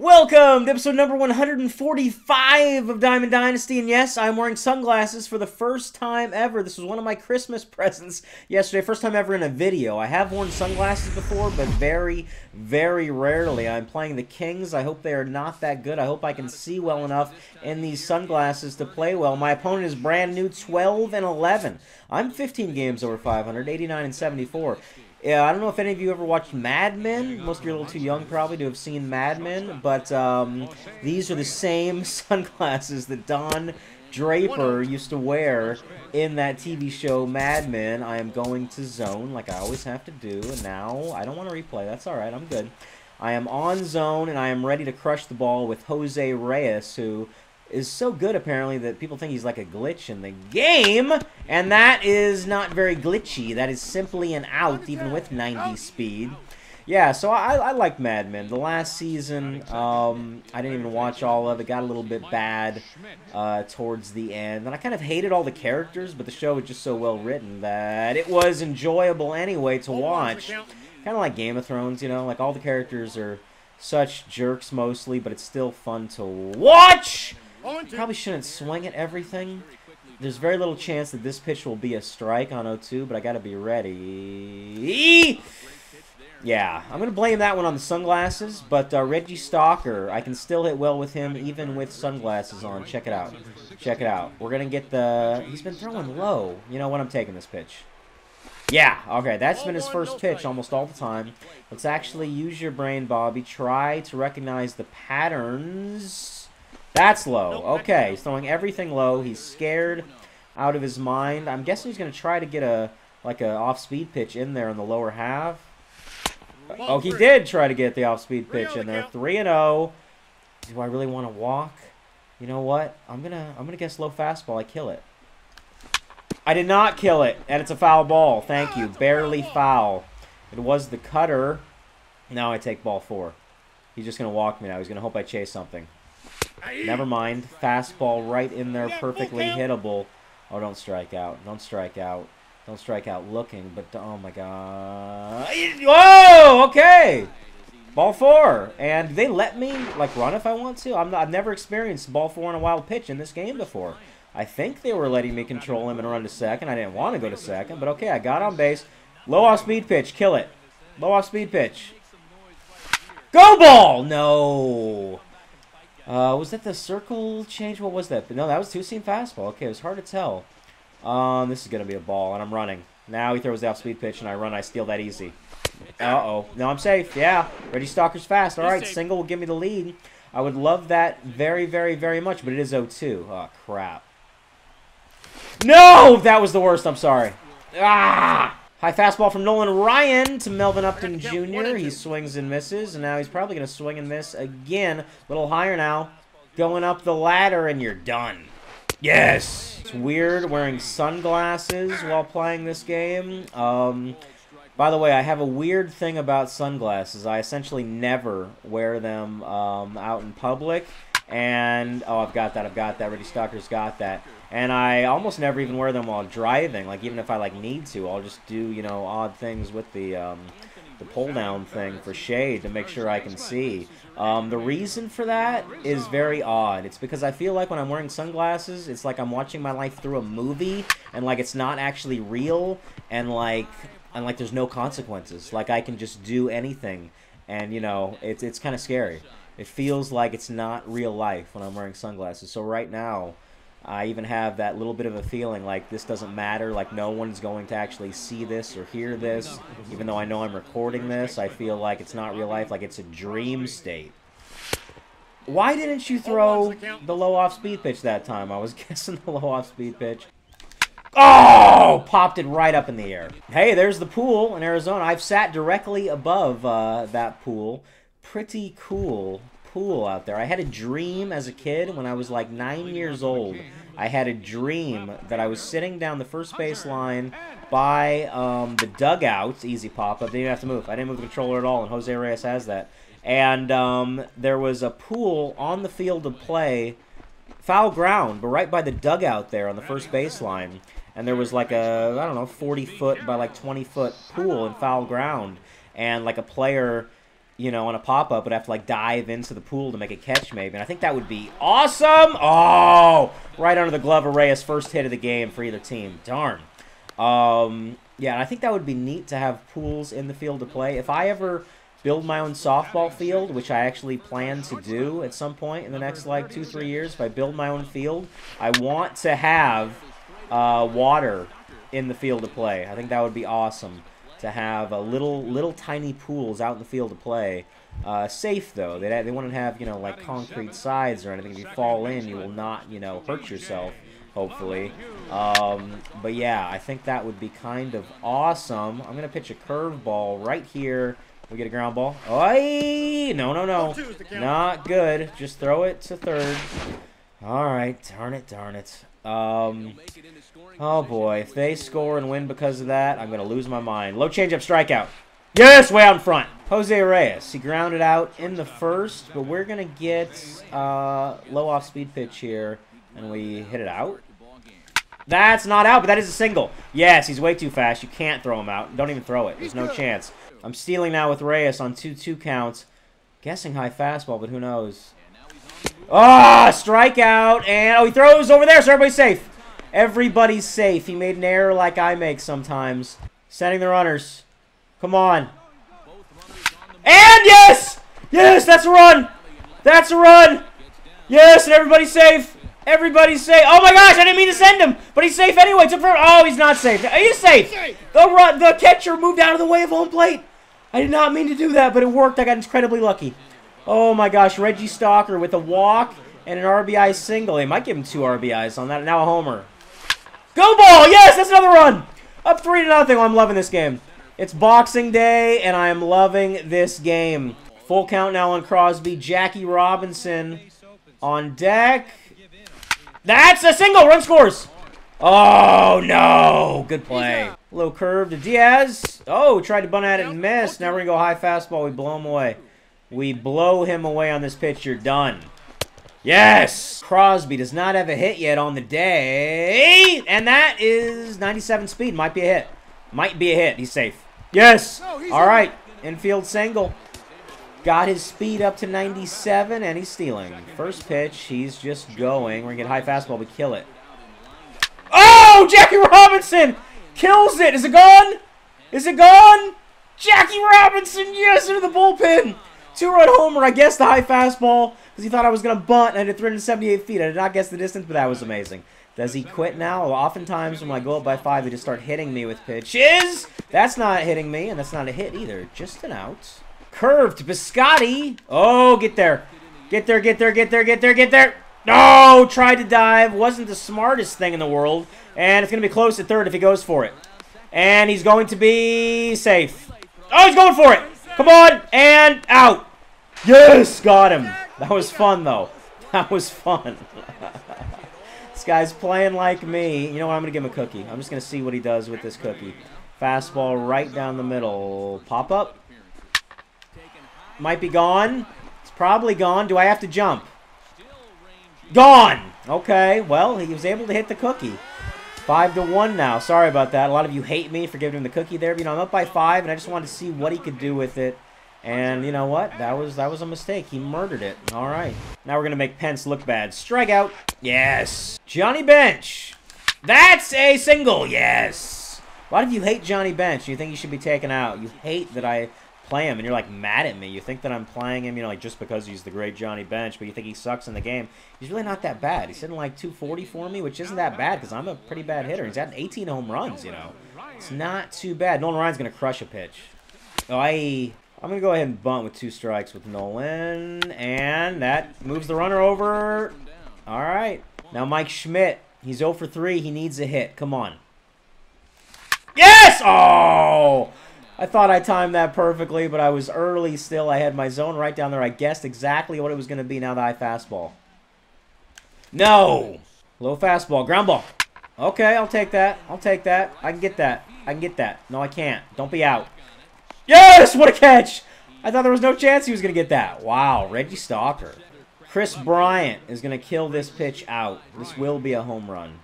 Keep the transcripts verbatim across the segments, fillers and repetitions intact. Welcome to episode number one hundred forty-five of Diamond Dynasty, and yes, I'm wearing sunglasses for the first time ever. This was one of my Christmas presents yesterday, first time ever in a video. I have worn sunglasses before, but very, very rarely. I'm playing the Kings. I hope they are not that good. I hope I can see well enough in these sunglasses to play well. My opponent is brand new, twelve and eleven. I'm fifteen games over five hundred, eighty-nine and seventy-four. Yeah, I don't know if any of you ever watched Mad Men. Most of you are a little too young probably to have seen Mad Men, but um, these are the same sunglasses that Don Draper used to wear in that T V show Mad Men. I am going to zone like I always have to do, and now I don't want to replay. That's all right. I'm good. I am on zone, and I am ready to crush the ball with Jose Reyes, who is so good apparently that people think he's like a glitch in the game, and that is not very glitchy. That is simply an out, even with ninety speed. Yeah, so I, I like Mad Men. The last season, um, I didn't even watch all of it. Got a little bit bad uh, towards the end, and I kind of hated all the characters, but the show was just so well written that it was enjoyable anyway to watch. Kind of like Game of Thrones, you know, like all the characters are such jerks mostly, but it's still fun to watch. You probably shouldn't swing at everything. There's very little chance that this pitch will be a strike on oh two, but I gotta be ready. Yeah, I'm gonna blame that one on the sunglasses, but uh, Reggie Stalker, I can still hit well with him even with sunglasses on. Check it out. Check it out. We're gonna get the... He's been throwing low. You know what? I'm taking this pitch. Yeah, okay, that's been his first pitch almost all the time. Let's actually use your brain, Bobby. Try to recognize the patterns... That's low. Okay, he's throwing everything low. He's scared out of his mind. I'm guessing he's going to try to get a like a off-speed pitch in there in the lower half. Oh, he did try to get the off-speed pitch in there. three and oh. Do I really want to walk? You know what? I'm going to I'm going to guess low fastball. I kill it. I did not kill it, and it's a foul ball. Thank you. Barely foul. It was the cutter. Now I take ball four. He's just going to walk me now. He's going to hope I chase something. Never mind. Fastball right in there, perfectly hittable. Oh, don't strike out. Don't strike out. Don't strike out looking, but oh my god. Whoa! Okay! Ball four. And they let me, like, run if I want to. I'm not, I've never experienced ball four on a wild pitch in this game before. I think they were letting me control him and run to second. I didn't want to go to second, but okay, I got on base. Low off-speed pitch. Kill it. Low off-speed pitch. Go ball! No! Uh, was that the circle change? What was that? No, that was two-seam fastball. Okay, it was hard to tell. Um, this is going to be a ball, and I'm running. Now he throws the off-speed pitch, and I run. I steal that easy. Uh-oh. No, I'm safe. Yeah. Reggie Stalker's fast. All right, single will give me the lead. I would love that very, very, very much, but it is oh two. Oh, crap. No! That was the worst. I'm sorry. Ah! High fastball from Nolan Ryan to Melvin Upton Junior He swings and misses, and now he's probably going to swing and miss again. A little higher now. Going up the ladder, and you're done. Yes! It's weird wearing sunglasses while playing this game. Um, by the way, I have a weird thing about sunglasses. I essentially never wear them um, out in public. And, oh, I've got that, I've got that. Reggie Stalker's got that. And I almost never even wear them while driving. Like, even if I, like, need to, I'll just do, you know, odd things with the, um, the pull-down thing for shade to make sure I can see. Um, the reason for that is very odd. It's because I feel like when I'm wearing sunglasses, it's like I'm watching my life through a movie, and, like, it's not actually real, and, like, and, like, there's no consequences. Like, I can just do anything, and, you know, it's, it's kind of scary. It feels like it's not real life when I'm wearing sunglasses. So right now, I even have that little bit of a feeling like this doesn't matter, like no one's going to actually see this or hear this. Even though I know I'm recording this, I feel like it's not real life, like it's a dream state. Why didn't you throw the low off-speed pitch that time? I was guessing the low off-speed pitch. Oh! Popped it right up in the air. Hey, there's the pool in Arizona. I've sat directly above uh, that pool. Pretty cool pool out there. I had a dream as a kid when I was like nine years old. I had a dream that I was sitting down the first baseline by um, the dugout. Easy pop up. Didn't even have to move. I didn't move the controller at all, and Jose Reyes has that. And um, there was a pool on the field of play, foul ground, but right by the dugout there on the first baseline. And there was like a, I don't know, forty foot by like twenty foot pool in foul ground. And like a player you know, on a pop-up, would have to, like, dive into the pool to make a catch, maybe. And I think that would be awesome. Oh, right under the glove of Reyes, first hit of the game for either team. Darn. Um, yeah, and I think that would be neat to have pools in the field to play. If I ever build my own softball field, which I actually plan to do at some point in the next, like, two, three years, if I build my own field, I want to have uh, water in the field to play. I think that would be awesome. To have a little, little tiny pools out in the field to play, uh, safe though. They they wouldn't have, you know, like concrete sides or anything. If you fall in, you will not, you know, hurt yourself. Hopefully, um, but yeah, I think that would be kind of awesome. I'm gonna pitch a curveball right here. We get a ground ball. Oi! No, no, no, not good. Just throw it to third. All right, darn it, darn it. Um, oh boy, if they score and win because of that, I'm going to lose my mind. Low changeup strikeout. Yes, way out in front. Jose Reyes, he grounded out in the first, but we're going to get uh, low off-speed pitch here, and we hit it out. That's not out, but that is a single. Yes, he's way too fast. You can't throw him out. Don't even throw it. There's no chance. I'm stealing now with Reyes on two two counts. Guessing high fastball, but who knows. Ah, oh, strikeout, and oh, he throws over there, so everybody's safe. Everybody's safe. He made an error like I make sometimes. Sending the runners. Come on. And yes! Yes, that's a run! That's a run! Yes, and everybody's safe. Everybody's safe. Oh my gosh, I didn't mean to send him, but he's safe anyway. Oh, he's not safe. He's safe. The, run, the catcher moved out of the way of home plate. I did not mean to do that, but it worked. I got incredibly lucky. Oh my gosh, Reggie Stalker with a walk and an R B I single. They might give him two R B Is on that. Now a homer. Go ball! Yes, that's another run! Up three to nothing. Oh, I'm loving this game. It's Boxing Day, and I am loving this game. Full count now on Crosby. Jackie Robinson on deck. That's a single! Run scores! Oh, no! Good play. Low curve to Diaz. Oh, tried to bunt at it and missed. Now we're going to go high fastball. We blow him away. We blow him away on this pitch. You're done. Yes! Crosby does not have a hit yet on the day. And that is ninety-seven speed. Might be a hit. Might be a hit. He's safe. Yes! All right. Infield single. Got his speed up to ninety-seven, and he's stealing. First pitch, he's just going. We're going to get high fastball. We kill it. Oh! Jackie Robinson kills it. Is it gone? Is it gone? Jackie Robinson, yes, into the bullpen. Two-run homer. I guessed the high fastball because he thought I was going to bunt, and I did three hundred seventy-eight feet. I did not guess the distance, but that was amazing. Does he quit now? Well, oftentimes when I go up by five, they just start hitting me with pitches. That's not hitting me, and that's not a hit either. Just an out. Curve to Piscotty. Oh, get there. Get there, get there, get there, get there, get there. No, tried to dive. Wasn't the smartest thing in the world, and it's going to be close at third if he goes for it. And he's going to be safe. Oh, he's going for it. Come on, and out. Yes, got him. That was fun, though. That was fun. This guy's playing like me. You know what? I'm going to give him a cookie. I'm just going to see what he does with this cookie. Fastball right down the middle. Pop up. Might be gone. It's probably gone. Do I have to jump? Gone. Okay, well, he was able to hit the cookie. Five to one now. Sorry about that. A lot of you hate me for giving him the cookie there. But, you know, I'm up by five, and I just wanted to see what he could do with it. And you know what? That was that was a mistake. He murdered it. All right. Now we're gonna make Pence look bad. Strikeout. Yes. Johnny Bench. That's a single. Yes. A lot of you hate Johnny Bench. You think he should be taken out. You hate that I play him, and you're like mad at me. You think that I'm playing him, you know, like just because he's the great Johnny Bench, but you think he sucks in the game. He's really not that bad. He's hitting like two forty for me, which isn't that bad because I'm a pretty bad hitter. He's had eighteen home runs, you know. It's not too bad. Nolan Ryan's gonna crush a pitch. Oh, I. I'm going to go ahead and bunt with two strikes with Nolan. And that moves the runner over. All right. Now Mike Schmidt. He's oh for three. He needs a hit. Come on. Yes! Oh! I thought I timed that perfectly, but I was early still. I had my zone right down there. I guessed exactly what it was going to be. Now the high fastball. No! Low fastball. Ground ball. Okay, I'll take that. I'll take that. I can get that. I can get that. No, I can't. Don't be out. Yes! What a catch! I thought there was no chance he was going to get that. Wow, Reggie Stalker. Chris Bryant is going to kill this pitch out. This will be a home run.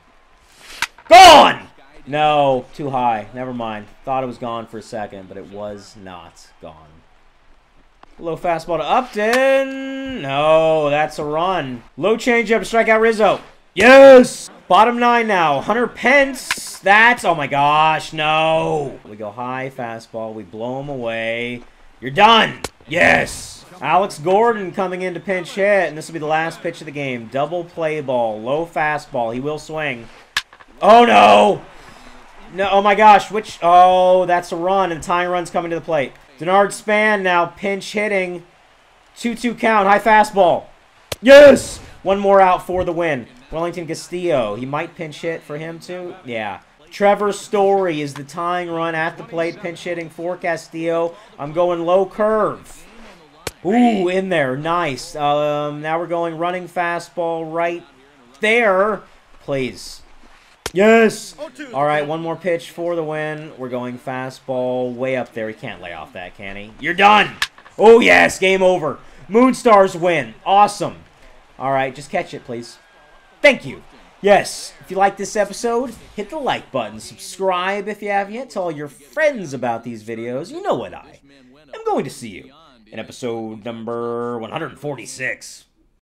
Gone! No, too high. Never mind. Thought it was gone for a second, but it was not gone. Low fastball to Upton. No, that's a run. Low changeup, strike out Rizzo. Yes! Bottom nine now. Hunter Pence. That's... Oh, my gosh. No. We go high fastball. We blow him away. You're done. Yes. Alex Gordon coming in to pinch hit, and this will be the last pitch of the game. Double play ball. Low fastball. He will swing. Oh, no. No. Oh, my gosh. Which... Oh, that's a run, and tying run's coming to the plate. Denard Spann now pinch hitting. two two count. High fastball. Yes! One more out for the win. Wellington Castillo. He might pinch hit for him, too. Yeah. Trevor Story is the tying run at the plate. Pinch hitting for Castillo. I'm going low curve. Ooh, in there. Nice. Um, now we're going running fastball right there. Please. Yes! All right, one more pitch for the win. We're going fastball way up there. He can't lay off that, can he? You're done! Oh, yes! Game over. Moonstars win. Awesome. All right, just catch it, please. Thank you. Yes, if you like this episode, hit the like button. Subscribe if you haven't yet. Tell all your friends about these videos. You know what I am going to see you in episode number one forty-six.